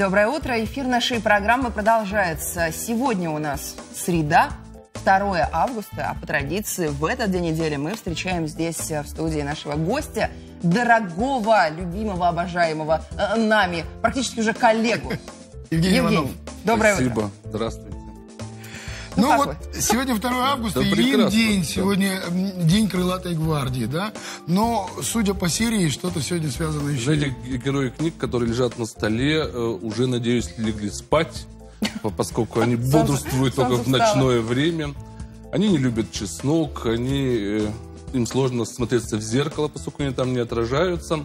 Доброе утро. Эфир нашей программы продолжается. Сегодня у нас среда, 2 августа. А по традиции в этот день недели мы встречаем здесь в студии нашего гостя, дорогого, любимого, обожаемого нами, практически уже коллегу. Евгений Иванов. Доброе утро. Спасибо. Здравствуйте. Ну вот, сегодня 2 августа, Ильин день, сегодня день Крылатой Гвардии, да? Но, судя по серии, что-то сегодня связано еще. Знаете, герои книг, которые лежат на столе, уже, надеюсь, легли спать, поскольку они бодрствуют только в ночное время. Они не любят чеснок, им сложно смотреться в зеркало, поскольку они там не отражаются.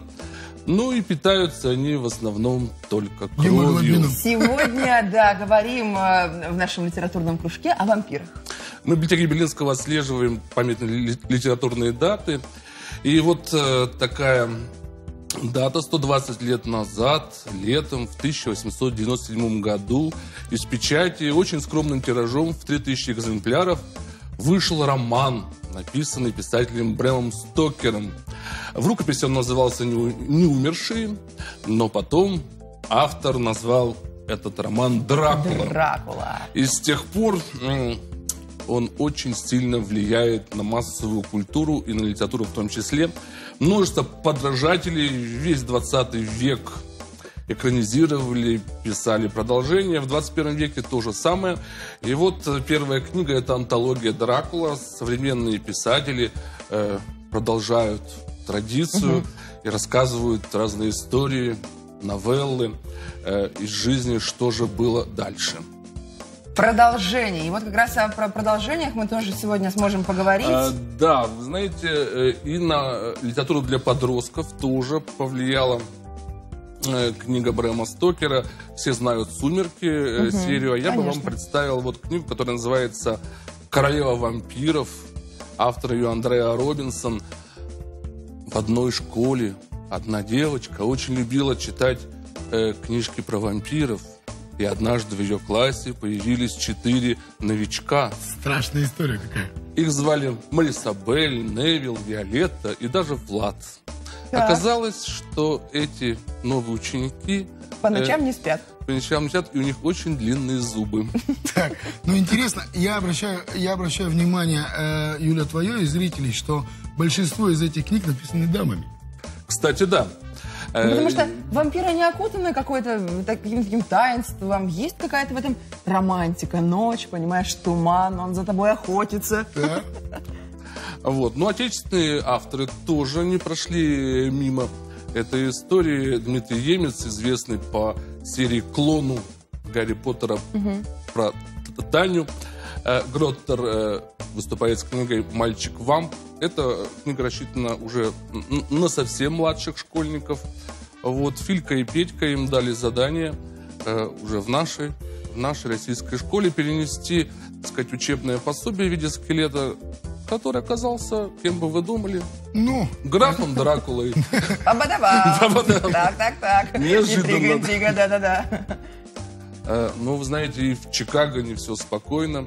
Ну и питаются они в основном только кровью. Сегодня, да, говорим в нашем литературном кружке о вампирах. Мы в библиотеке Белинского отслеживаем памятные литературные даты. И вот такая дата: 120 лет назад, летом, в 1897 году, из печати очень скромным тиражом в 3000 экземпляров вышел роман, написанный писателем Брэмом Стокером. В рукописи он назывался «Неумершие», но потом автор назвал этот роман «Дракула». «Дракула». И с тех пор он очень сильно влияет на массовую культуру и на литературу в том числе. Множество подражателей весь 20 век экранизировали, писали продолжение. В 21 веке то же самое. И вот первая книга – это антология «Дракула». Современные писатели продолжают традицию и рассказывают разные истории, новеллы из жизни, что же было дальше. Продолжение. И вот как раз про продолжениях мы тоже сегодня сможем поговорить. Да, вы знаете, и на литературу для подростков тоже повлияла книга Брэма Стокера. Все знают «Сумерки», серию. А я бы вам представил вот книгу, которая называется «Королева вампиров». Автор ее Андреа Робинсон. В одной школе одна девочка очень любила читать книжки про вампиров. И однажды в ее классе появились 4 новичка. Страшная история какая. Их звали Малисабель, Невил, Виолетта и даже Влад. Так. Оказалось, что эти новые ученики по ночам не спят. По ночам не спят, и у них очень длинные зубы. Так, ну интересно, я обращаю внимание, Юля, твое и зрителей, что большинство из этих книг написаны дамами. Кстати, да. Потому что вампиры не окутаны какой-то таким таинством. Есть какая-то в этом романтика. Ночь, понимаешь, туман, он за тобой охотится. Да. Вот. Но отечественные авторы тоже не прошли мимо этой истории. Дмитрий Емец, известный по серии «Клону» Гарри Поттера, про Таню Гроттер, выступает с книгой «Мальчик-вамп». Эта книга рассчитана уже на совсем младших школьников. Вот. Филька и Петька им дали задание уже в нашей российской школе перенести, так сказать, учебное пособие в виде скелета, который оказался, кем бы вы думали, ну, графом Дракулой. Так. Неожиданно. Интрига, да. Ну, вы знаете, и в Чикаго не все спокойно.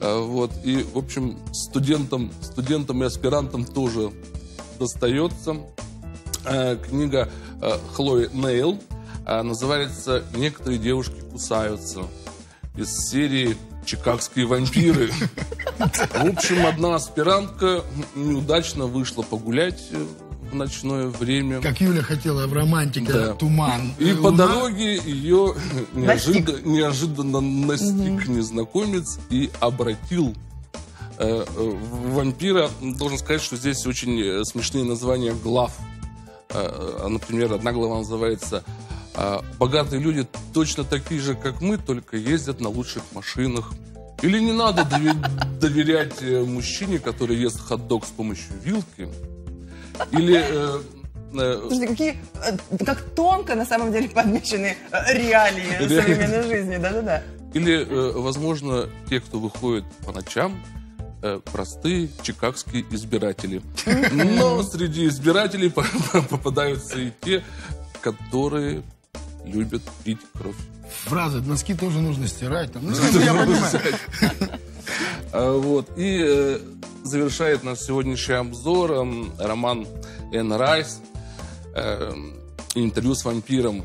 Вот. И, в общем, студентам и аспирантам тоже достается. Книга Хлои Нейл называется «Некоторые девушки кусаются», из серии «Чикагские вампиры». В общем, одна аспирантка неудачно вышла погулять в ночное время. Как Юля хотела, в романтике, да. Туман. И по дороге ее неожиданно настиг незнакомец и обратил вампира. Должен сказать, что здесь очень смешные названия глав. Например, одна глава называется «Богатые люди точно такие же, как мы, только ездят на лучших машинах». Или «Не надо доверять мужчине, который ест хот-дог с помощью вилки». Или... Слушайте, как тонко, на самом деле, подмечены реалии современной жизни. Да-да-да. Или, возможно, те, кто выходит по ночам, простые чикагские избиратели. Но среди избирателей попадаются и те, которые любят пить кровь. Фразы, носки тоже нужно стирать. Там. Ну, я понимаю. Вот. И завершает наш сегодняшний обзор роман Энн Райс «Интервью с вампиром».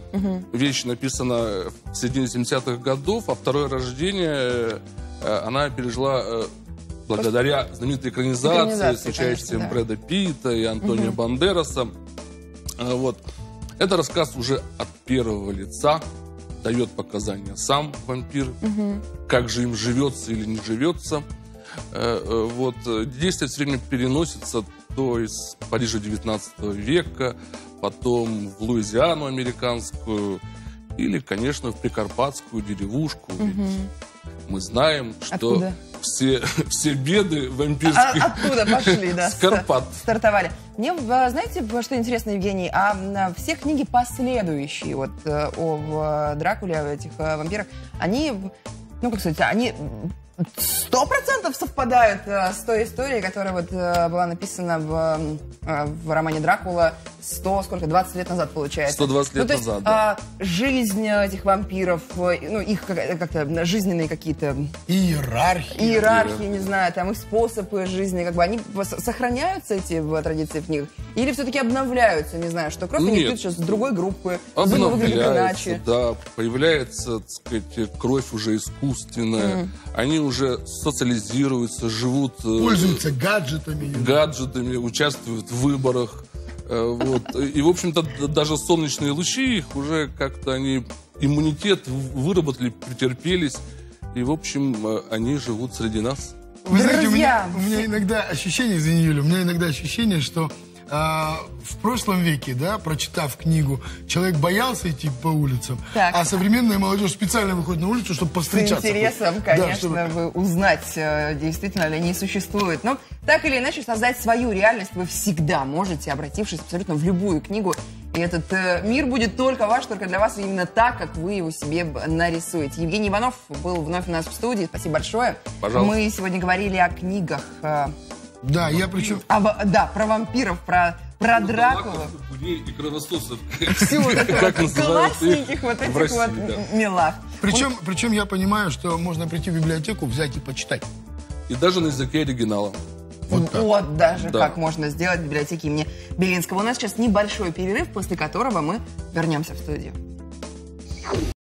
Вещь написана в середине 70-х годов, а второе рождение она пережила благодаря знаменитой экранизации с участием, конечно, да, Брэда Питта и Антонио Бандераса. Вот. Это рассказ уже от первого лица, дает показания сам вампир, как же им живется или не живется. Вот. Действие все время переносится то из Парижа 19 века, потом в Луизиану американскую или, конечно, в Прикарпатскую деревушку. Мы знаем, что все беды вампирские оттуда пошли, да, Скорпат стартовали. Мне, знаете, что интересно, Евгений, а все книги последующие вот о Дракуле, о этих вампирах, они, ну, как сказать, они 100% совпадают с той историей, которая вот была написана в романе «Дракула» 20 лет назад, получается. 120 лет назад, да. Жизнь этих вампиров, ну, их как-то жизненные какие-то... Иерархии, не знаю, там, их способы жизни, как бы, они сохраняются, эти традиции в книгах? Или все-таки обновляются, не знаю, что кровь у них сейчас с другой группы, выглядит иначе? Да, появляется, так сказать, кровь уже искусственная, они уже социализируются, живут... Пользуются гаджетами. Гаджетами, участвуют в выборах. Вот. И, в общем-то, даже солнечные лучи, их уже как-то они иммунитет выработали, претерпелись. И, в общем, они живут среди нас. Вы знаете, у меня иногда ощущение, извини, Юля, у меня иногда ощущение, что в прошлом веке, да, прочитав книгу, человек боялся идти по улицам, так, а современная молодежь специально выходит на улицу, чтобы повстречаться. С интересом, конечно, да, чтобы... узнать, действительно ли они существуют. Но так или иначе, создать свою реальность вы всегда можете, обратившись абсолютно в любую книгу. И этот мир будет только ваш, только для вас, именно так, как вы его себе нарисуете. Евгений Иванов был вновь у нас в студии. Спасибо большое. Пожалуйста. Мы сегодня говорили о книгах... Да, я причем... да, про вампиров, про Дракулу. И кровососов. Всего такого классненьких вот этих вот милах. Причем я понимаю, что можно прийти в библиотеку, взять и почитать. И даже на языке оригинала. Вот даже как можно сделать в библиотеке имени Белинского. У нас сейчас небольшой перерыв, после которого мы вернемся в студию.